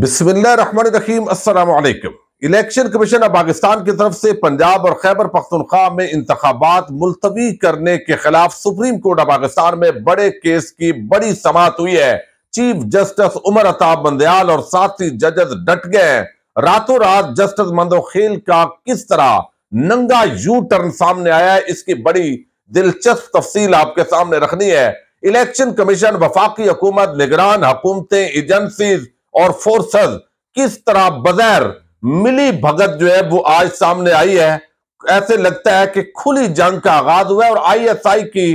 बिस्मिल्लाहिर्रहमानिर्रहीम, अस्सलाम वालेकुम। इलेक्शन कमीशन ऑफ पाकिस्तान की तरफ से पंजाब और खैबर पख्तूनख्वा में इंतखाबात मुलतवी करने के खिलाफ सुप्रीम कोर्ट ऑफ पाकिस्तान में बड़े केस की बड़ी समात हुई है। चीफ जस्टिस उमर अता बंदियाल और साथी जजेस डट गए। रातों रात जस्टिस मंदोखेल का किस तरह नंगा यू टर्न सामने आया है, इसकी बड़ी दिलचस्प तफसील आपके सामने रखनी है। इलेक्शन कमीशन, वफाकी हुकूमत, निगरान हुकूमतें, एजेंसीज और फोर्सेस किस तरह बगैर मिली भगत जो है वो आज सामने आई है। ऐसे लगता है कि खुली जंग का आगाज हुआ है। और ISI की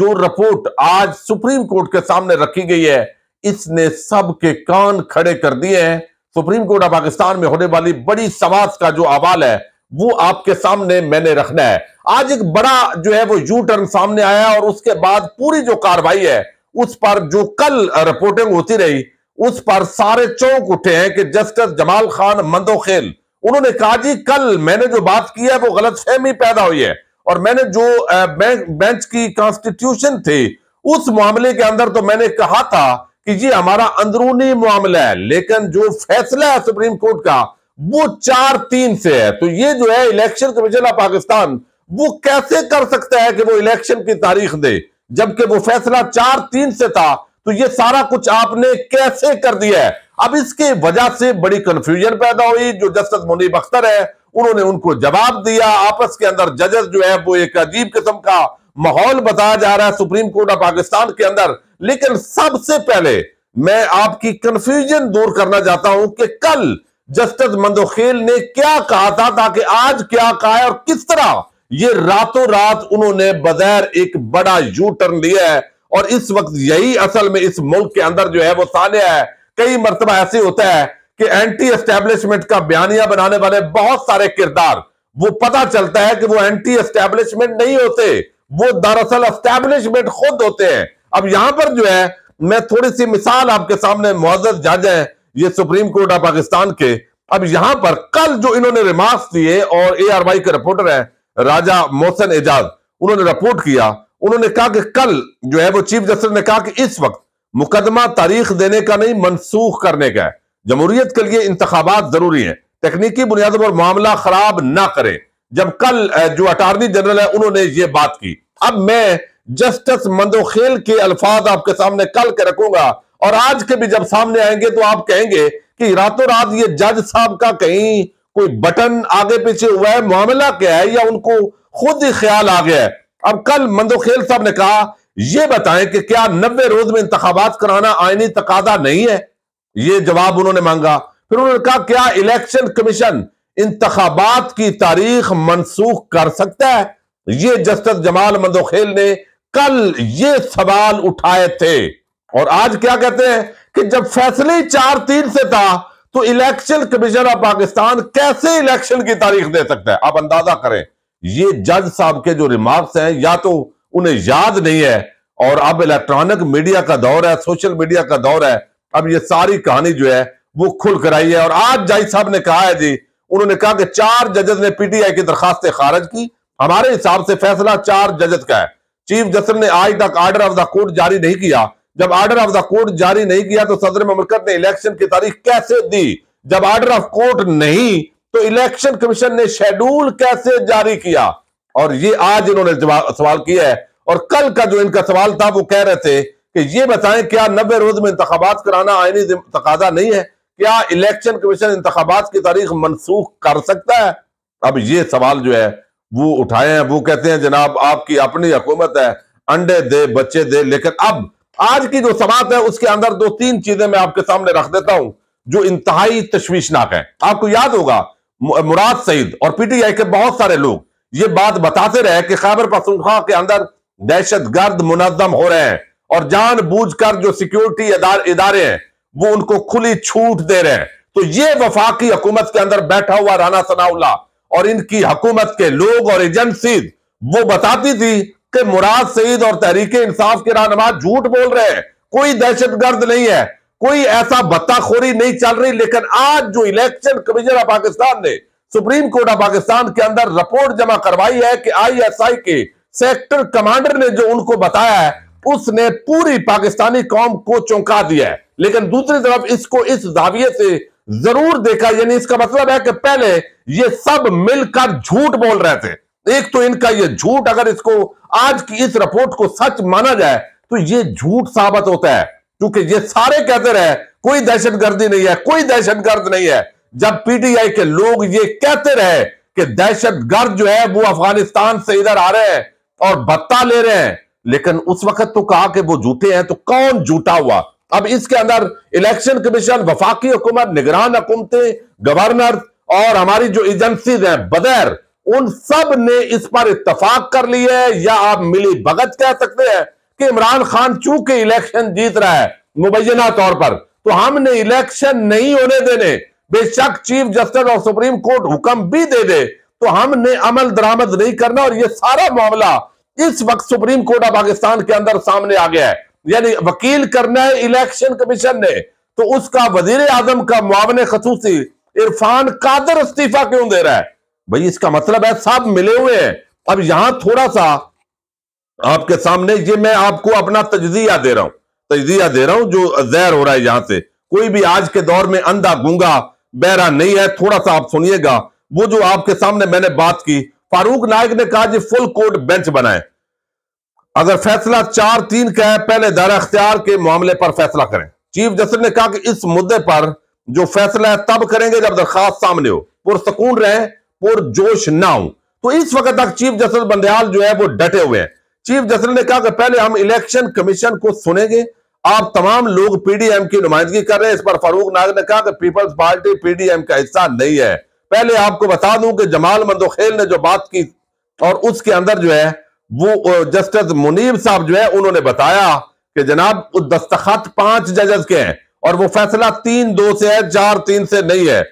जो रिपोर्ट आज सुप्रीम कोर्ट के सामने रखी गई है, इसने सबके कान खड़े कर दिए हैं। सुप्रीम कोर्ट ऑफ पाकिस्तान में होने वाली बड़ी समाज का जो अहवाल है वो आपके सामने मैंने रखना है। आज एक बड़ा जो है वो यू टर्न सामने आया और उसके बाद पूरी जो कार्रवाई है उस पर जो कल रिपोर्टिंग होती रही उस पर सारे चौंक उठे हैं कि जस्टिस जमाल खान मंदोखेल, उन्होंने कहा जी कल मैंने जो बात की है वो गलतफहमी पैदा हुई है और मैंने जो बेंच की कॉन्स्टिट्यूशन थी उस मामले के अंदर तो मैंने कहा था कि जी हमारा अंदरूनी मामला है, लेकिन जो फैसला है सुप्रीम कोर्ट का वो 4-3 से है। तो ये जो है इलेक्शन कमीशन ऑफ पाकिस्तान वो कैसे कर सकता है कि वो इलेक्शन की तारीख दे जबकि वो फैसला 4-3 से था। तो ये सारा कुछ आपने कैसे कर दिया है। अब इसके वजह से बड़ी कंफ्यूजन पैदा हुई। जो जस्टिस मुनीब अख्तर है उन्होंने उनको जवाब दिया। आपस के अंदर जजेस जो है वो एक अजीब किस्म का माहौल बताया जा रहा है सुप्रीम कोर्ट ऑफ पाकिस्तान के अंदर। लेकिन सबसे पहले मैं आपकी कंफ्यूजन दूर करना चाहता हूं कि कल जस्टिस मंदोखेल ने क्या कहा था ताकि आज क्या कहा है और किस तरह ये रातों रात उन्होंने बगैर एक बड़ा यू टर्न लिया है। और इस वक्त यही असल में इस मुल्क के अंदर जो है वो सानिया है। कई मरतबा ऐसे होता है कि एंटी एस्टैब्लिशमेंट का बयानिया बनाने वाले बहुत सारे किरदार, वो पता चलता है कि वो एंटी एस्टैब्लिशमेंट नहीं होते, वो दरअसल एस्टैब्लिशमेंट खुद होते हैं। अब यहां पर जो है मैं थोड़ी सी मिसाल आपके सामने, मुअज़्ज़ज़ जज हैं ये सुप्रीम कोर्ट ऑफ पाकिस्तान के। अब यहां पर कल जो इन्होंने रिमार्क्स दिए और ARY के रिपोर्टर है राजा मोहसिन एजाज, उन्होंने रिपोर्ट किया। उन्होंने कहा कि कल जो है वो चीफ जस्टिस ने कहा कि इस वक्त मुकदमा तारीख देने का नहीं, मनसूख करने का है। जमहूरियत के लिए इंतखाबात जरूरी है, तकनीकी बुनियादों पर मामला खराब ना करें। जब कल जो अटार्नी जनरल है उन्होंने ये बात की। अब मैं जस्टिस मंदोखेल के अल्फाज आपके सामने कल के रखूंगा और आज के भी जब सामने आएंगे तो आप कहेंगे कि रातों रात ये जज साहब का कहीं कोई बटन आगे पीछे हुआ है, मामला क्या है, या उनको खुद ही ख्याल आ गया है। अब कल मंदोखेल साहब ने कहा यह बताएं कि क्या 90 रोज में इंतखाबात कराना आईनी तकादा नहीं है, यह जवाब उन्होंने मांगा। फिर उन्होंने कहा क्या इलेक्शन कमीशन इंतखाबात की तारीख मनसूख कर सकता है। यह जस्टिस जमाल मंदोखेल ने कल ये सवाल उठाए थे। और आज क्या कहते हैं कि जब फैसले 4-3 से था तो इलेक्शन कमीशन ऑफ पाकिस्तान कैसे इलेक्शन की तारीख दे सकता है। आप अंदाजा करें ये जज साहब के जो रिमार्क्स हैं या तो उन्हें याद नहीं है, और अब इलेक्ट्रॉनिक मीडिया का दौर है, सोशल मीडिया का दौर है, अब ये सारी कहानी जो है वो खुल कर आई है। और आज जज साहब ने कहा है जी, उन्होंने कहा कि 4 जजेस ने PTI की दरखास्तें खारिज की, हमारे हिसाब से फैसला 4 जजेस का है। चीफ जस्टिस ने आज तक आर्डर ऑफ द कोर्ट जारी नहीं किया। जब आर्डर ऑफ द कोर्ट जारी नहीं किया तो सदर मुमलकत ने इलेक्शन की तारीख कैसे दी। जब आर्डर ऑफ कोर्ट नहीं तो इलेक्शन कमीशन ने शेड्यूल कैसे जारी किया। और ये आज इन्होंने सवाल किया है। और कल का जो इनका सवाल था वो कह रहे थे कि ये बताएं क्या 90 रोज में इंतखाबात कराना आईनी तकाजा नहीं है, क्या इलेक्शन कमीशन इंतखाबात की तारीख मनसूख कर सकता है। अब ये सवाल जो है वो उठाए हैं। वो कहते हैं जनाब आपकी अपनी हुकूमत है, अंडे दे बच्चे दे। लेकिन अब आज की जो समात है उसके अंदर 2-3 चीजें मैं आपके सामने रख देता हूं जो इंतहाई तश्वीशनाक है। आपको याद होगा मुराद सईद और PTI के बहुत सारे लोग ये बात बताते रहे कि खैबर पख्तूनख्वा के अंदर दहशतगर्द मुनज़्ज़म हो रहे हैं और जानबूझकर जो सिक्योरिटी इदारे हैं वो उनको खुली छूट दे रहे हैं। तो ये वफाकी हुकूमत के अंदर बैठा हुआ राना सनाउल्लाह और इनकी हुकूमत के लोग और एजेंसीज वो बताती थी कि मुराद सईद और तहरीके इंसाफ के रहनुमा झूठ बोल रहे हैं, कोई दहशतगर्द नहीं है, कोई ऐसा बत्ताखोरी नहीं चल रही। लेकिन आज जो इलेक्शन कमीशन ऑफ पाकिस्तान ने सुप्रीम कोर्ट ऑफ पाकिस्तान के अंदर रिपोर्ट जमा करवाई है कि ISI के सेक्टर कमांडर ने जो उनको बताया है उसने पूरी पाकिस्तानी कौम को चौंका दिया है। लेकिन दूसरी तरफ इसको इस जाविये से जरूर देखा, यानी इसका मतलब है कि पहले ये सब मिलकर झूठ बोल रहे थे। एक तो इनका ये झूठ, अगर इसको आज की इस रिपोर्ट को सच माना जाए तो ये झूठ साबित होता है, क्योंकि ये सारे कहते रहे कोई दहशतगर्दी नहीं है, कोई दहशतगर्द नहीं है, जब पीटीआई के लोग ये कहते रहे कि दहशतगर्द जो है वो अफगानिस्तान से इधर आ रहे हैं और भत्ता ले रहे हैं, लेकिन उस वक्त तो कहा कि वो झूठे हैं, तो कौन झूठा हुआ। अब इसके अंदर इलेक्शन कमीशन, वफाकी हुकूमत, निगरान हुकूमतें, गवर्नर और हमारी जो एजेंसीज हैं बगैर, उन सब ने इस पर इत्तफाक कर ली है, या आप मिली भगत कह सकते हैं कि इमरान खान चूंकि इलेक्शन जीत रहा है मुबैना तौर पर, तो हमने इलेक्शन नहीं होने देने, बेशक चीफ जस्टिस और सुप्रीम कोर्ट हुक्म भी दे दे तो हमने अमल दरामद नहीं करना। और यह सारा मामला इस वक्त सुप्रीम कोर्ट ऑफ पाकिस्तान के अंदर सामने आ गया है, यानी वकील करना है इलेक्शन कमीशन ने, तो उसका वजीर आजम का मुआवने खसूसी इरफान कादिर इस्तीफा क्यों दे रहा है भाई? इसका मतलब है सब मिले हुए हैं। अब यहां थोड़ा सा आपके सामने ये मैं आपको अपना तजज़िया दे रहा हूं जो जहर हो रहा है यहां से, कोई भी आज के दौर में अंधा गूंगा बहरा नहीं है, थोड़ा सा आप सुनिएगा। वो जो आपके सामने मैंने बात की, फारूक नाइक ने कहा जी फुल कोर्ट बेंच बनाए, अगर फैसला 4-3 का है पहले दायरा अख्तियार के मामले पर फैसला करें। चीफ जस्टिस ने कहा कि इस मुद्दे पर जो फैसला है तब करेंगे जब दरखास्त सामने हो, पुरसकून रहे, पुरजोश ना हो। तो इस वक्त तक चीफ जस्टिस बंदियाल जो है वो डटे हुए हैं। चीफ जस्टिस ने कहा कि पहले हम इलेक्शन कमीशन को सुनेंगे, आप तमाम लोग पीडीएम की नुमाइंदगी कर रहे हैं। इस पर फारूक नाइक ने कहा कि पीपल्स पार्टी पीडीएम का हिस्सा नहीं है। पहले आपको बता दूं कि जमाल मंदोखेल ने जो बात की और उसके अंदर जो है वो जस्टिस मुनीब साहब जो है उन्होंने बताया कि जनाब दस्तखत 5 जजेस के हैं और वो फैसला 3-2 से है, 4-3 से नहीं है।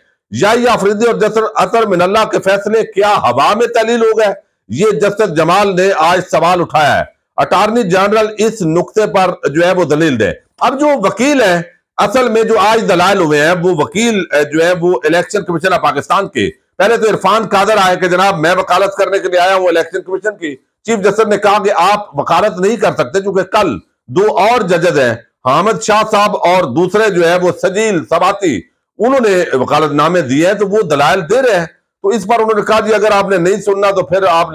याही अफरीदी और जस्टिस अतर मिनल्ला के फैसले क्या हवा में तलील हो गए? ये जस्टिस जमाल ने आज सवाल उठाया है। अटॉर्नी जनरल इस नुक्ते पर जो है वो दलील दे। अब जो वकील है असल में जो आज दलाल हुए हैं वो वकील जो है वो इलेक्शन कमीशन ऑफ पाकिस्तान के, पहले तो इरफान कादर आए कि जनाब मैं वकालत करने के लिए आया हूं इलेक्शन कमीशन की। चीफ जस्टिस ने कहा कि आप वकालत नहीं कर सकते क्योंकि कल 2 और जजेज हैं, हामद शाह साहब और दूसरे जो है वो सजील सबाती, उन्होंने वकालतनामे दिए हैं, तो वो दलाल दे रहे हैं। तो इस पर उन्होंने कहा जी अगर आपने नहीं सुनना तो फिर आप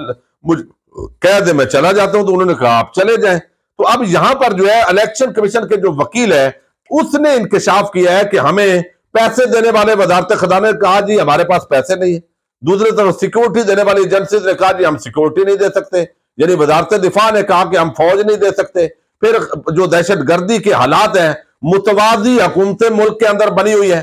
मुझे कह दे, मैं चला जाता हूं, तो उन्होंने कहा आप चले जाएं। तो अब यहां पर जो है इलेक्शन कमीशन के जो वकील है उसने इंकशाफ किया है कि हमें पैसे देने वाले वजारत खजाने ने कहा जी हमारे पास पैसे नहीं है, दूसरी तरफ सिक्योरिटी देने वाली एजेंसीज ने कहा जी हम सिक्योरिटी नहीं दे सकते, यानी वजारत दिफा ने कहा कि हम फौज नहीं दे सकते। फिर जो दहशतगर्दी के हालात हैं, मुतवाजी हुकूमतें मुल्क के अंदर बनी हुई है,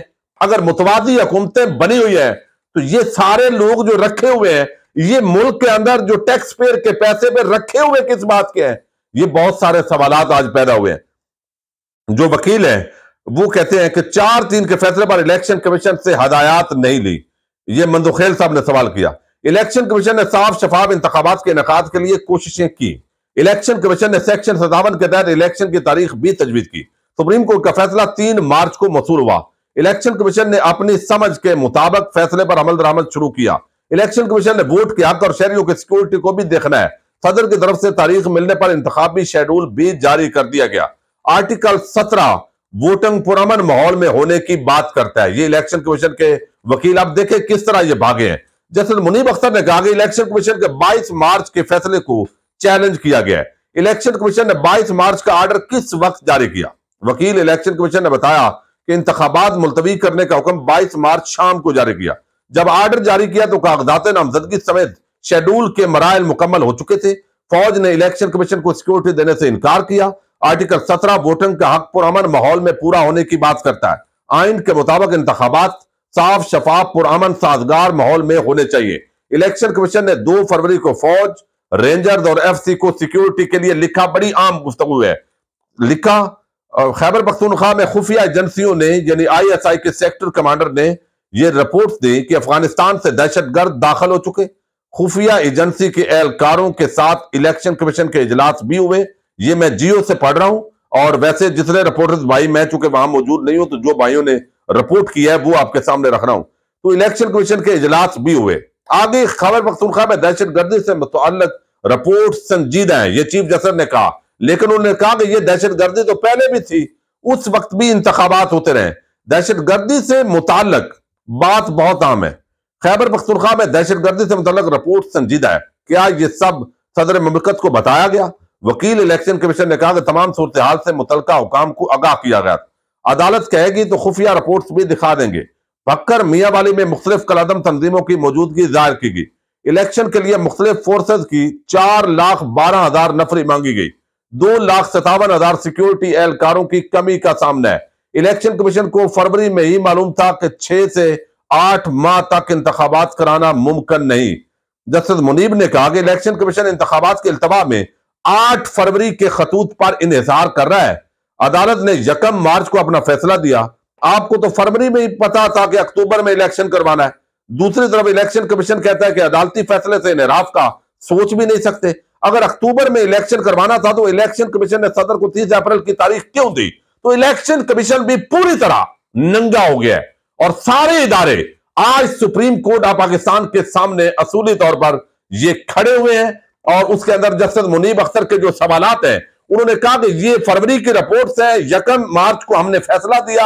अगर मुतवाजी हुकूमतें बनी हुई है तो ये सारे लोग जो रखे हुए हैं ये मुल्क के अंदर जो टैक्स पेयर के पैसे पे रखे हुए किस बात के हैं? ये बहुत सारे सवालात आज पैदा हुए हैं। जो वकील हैं वो कहते हैं कि 4-3 के फैसले पर इलेक्शन कमीशन से हदायत नहीं ली, ये मंदोखेल साहब ने सवाल किया। इलेक्शन कमीशन ने साफ शफाफ इंतखाबात के इनेकाद के लिए कोशिशें की। इलेक्शन कमीशन ने सेक्शन 57 के तहत इलेक्शन की तारीख भी तजवीज की। सुप्रीम कोर्ट का फैसला 3 मार्च को मौसूल हुआ। इलेक्शन कमीशन ने अपनी समझ के मुताबिक फैसले पर अमल दरामद शुरू किया। इलेक्शन कमीशन ने वोट के हक और शहरियों की सिक्योरिटी को भी देखना है। सदर की तरफ से तारीख मिलने पर इंतखाबी शेड्यूल भी जारी कर दिया गया। आर्टिकल 17 वोटिंग पुरअमन माहौल में होने की बात करता है। ये इलेक्शन कमीशन के वकील आप देखें किस तरह ये भागे हैं। जस्टिस मुनीब अख्तर ने कहा कि इलेक्शन कमीशन के 22 मार्च के फैसले को चैलेंज किया गया है। इलेक्शन कमीशन ने 22 मार्च का आर्डर किस वक्त जारी किया? वकील इलेक्शन कमीशन ने बताया कि इंतखाबात मुलतवी करने का हुक्म 22 मार्च शाम को जारी किया। जब आर्डर जारी किया तो कागजात नामजदगी समेत शेड्यूल के मराइल मुकम्मल हो चुके थे। फौज ने इलेक्शन कमीशन को सिक्योरिटी देने से इनकार किया। आर्टिकल 17 वोटिंग का हक पुरअमन माहौल में पूरा होने की बात करता है। आइन के मुताबिक इंतखाबात साफ शफाफ पुरअमन साजगार माहौल में होने चाहिए। इलेक्शन कमीशन ने 2 फरवरी को फौज, रेंजर्स और FC को सिक्योरिटी के लिए लिखा, बड़ी आम गुफ्तगू है, लिखा। और खैबर पख्तूनख्वा में खुफिया एजेंसियों ने यानी ISI के सेक्टर कमांडर ने यह रिपोर्ट दी कि अफगानिस्तान से दहशतगर्द दाखिल हो चुके। खुफिया एजेंसी के एहलकारों के साथ इलेक्शन कमीशन के इजलास भी हुए। ये मैं जियो से पढ़ रहा हूं और वैसे जितने रिपोर्टर्स भाई मैं चूंकि वहां मौजूद नहीं हूं तो जो भाइयों ने रिपोर्ट किया है वो आपके सामने रख रहा हूं। तो इलेक्शन कमीशन के इजलास भी हुए। आगे खैबर पख्तूनख्वा में दहशतगर्दी से मुतअल्लिक रिपोर्ट संजीदा है, ये चीफ जस्टिस ने कहा, लेकिन उन्होंने कहा कि यह दहशतगर्दी तो पहले भी थी, उस वक्त भी इंतखाबात होते रहे। दहशतगर्दी से मुताल्लक बात बहुत आम है, खैबर पख्तूनख्वा में दहशतगर्दी से मुताल्लक रिपोर्ट संजीदा है। क्या ये सब सदर ममलकत को बताया गया? वकील इलेक्शन कमीशन ने कहा कि तमाम सूरत हाल से मुतलका हुकाम को आगाह किया गया, अदालत कहेगी तो खुफिया रिपोर्ट्स भी दिखा देंगे। भक्कर मियाँ वाली में मुख्तलिफ कलादम तंजीमों की मौजूदगी जाहिर की गई। इलेक्शन के लिए मुख्तलिफ फोर्सेज की 4,12,000 नफरी मांगी गई। 2,57,000 सिक्योरिटी एहलकारों की कमी का सामना है। इलेक्शन कमीशन को फरवरी में ही मालूम था कि 6 से 8 माह तक इंतखाबात कराना मुमकिन नहीं। जस्टिस मुनीब ने कहा कि इलेक्शन कमीशन इंतखाबात के अल्तवा में 8 फरवरी के खतूत पर इन्हिसार कर रहा है। अदालत ने यकम मार्च को अपना फैसला दिया। आपको तो फरवरी में ही पता था कि अक्टूबर में इलेक्शन करवाना है। दूसरी तरफ इलेक्शन कमीशन कहता है कि अदालती फैसले से इनहराफ का सोच भी नहीं सकते। अगर अक्टूबर में इलेक्शन करवाना था तो इलेक्शन कमीशन ने सदर को 30 अप्रैल की तारीख क्यों दी? तो इलेक्शन कमीशन भी पूरी तरह नंगा हो गया है और सारे इदारे आज सुप्रीम कोर्ट ऑफ पाकिस्तान के सामने असूली तौर पर ये खड़े हुए हैं। और उसके अंदर जस्टिस मुनीब अख्तर के जो सवालात हैं, उन्होंने कहा कि ये फरवरी की रिपोर्ट्स हैं, यकम मार्च को हमने फैसला दिया,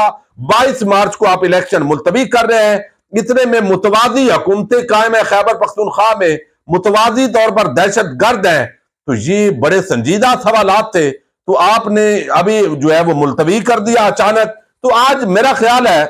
22 मार्च को आप इलेक्शन मुलतवी कर रहे हैं। इतने में मुतवाजी हुकूमतें कायम है, खैबर पख्तूनख्वा में मुतवाजी तौर पर दहशत गर्द है, तो ये बड़े संजीदा सवालात थे, तो आपने अभी जो है वो मुलतवी कर दिया अचानक। तो आज मेरा ख्याल है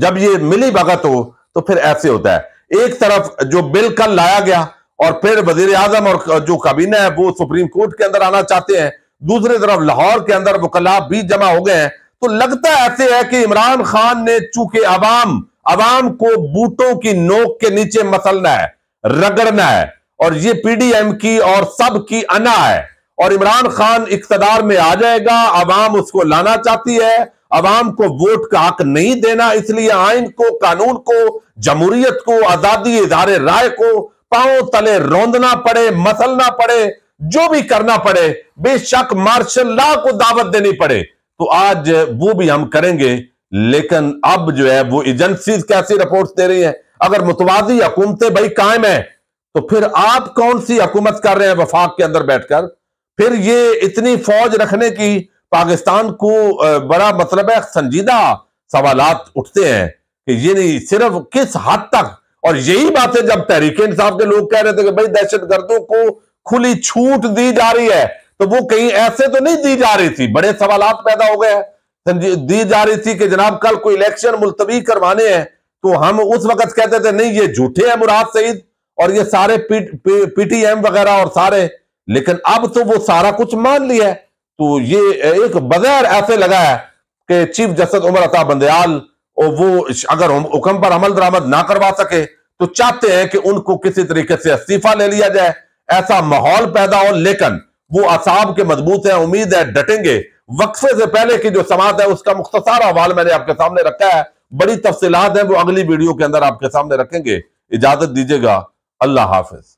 जब ये मिली भगत हो तो फिर ऐसे होता है, एक तरफ जो बिल कल लाया गया और फिर वजीर आजम और जो काबीना है वो सुप्रीम कोर्ट के अंदर आना चाहते हैं, दूसरी तरफ लाहौर के अंदर वकला भी जमा हो गए हैं। तो लगता ऐसे है कि इमरान खान ने चूंकि आवाम को बूटों की नोक के नीचे मसलना है, रगड़ना है, और ये पीडीएम की और सब की अना है, और इमरान खान इक्तदार में आ जाएगा, आवाम उसको लाना चाहती है, आवाम को वोट का हक नहीं देना, इसलिए आइन को, कानून को, जमहूरियत को, आजादी इदारे राय को पांव तले रौंदना पड़े, मसलना पड़े, जो भी करना पड़े, बेशक मार्शल लॉ को दावत देनी पड़े। तो आज वो भी हम करेंगे, लेकिन अब जो है वो एजेंसीज कैसी रिपोर्ट्स दे रही हैं। अगर मुतवाजी हुकूमतें भाई कायम है तो फिर आप कौन सी हुकूमत कर रहे हैं वफाक के अंदर बैठकर? फिर ये इतनी फौज रखने की पाकिस्तान को बड़ा मतलब है, संजीदा सवालात उठते हैं कि ये नहीं सिर्फ किस हद तक। और यही बात है जब तहरीक-ए-इंसाफ के लोग कह रहे थे कि भाई दहशतगर्दों को खुली छूट दी जा रही है, तो वो कहीं ऐसे तो नहीं दी जा रही थी। बड़े सवालात पैदा हो गए हैं, दी जा रही थी कि जनाब कल कोई इलेक्शन मुलतवी करवाने हैं, तो हम उस वक्त कहते थे नहीं ये झूठे हैं मुराद सईद और ये सारे पीटीएम वगैरह और सारे, लेकिन अब तो वो सारा कुछ मान लिया है। तो ये एक बगैर ऐसे लगा है कि चीफ जस्टिस उमर अता बंदियाल और वो अगर हुक्म पर अमल दरामद ना करवा सके तो चाहते हैं कि उनको किसी तरीके से इस्तीफा ले लिया जाए, ऐसा माहौल पैदा हो। लेकिन वो असाब के मजबूत हैं, उम्मीद है डटेंगे। वक्फे से पहले की जो समात है उसका मुख्तसार हवाल मैंने आपके सामने रखा है, बड़ी तफसीलात है, वो अगली वीडियो के अंदर आपके सामने रखेंगे। इजाजत दीजिएगा, अल्लाह हाफिज।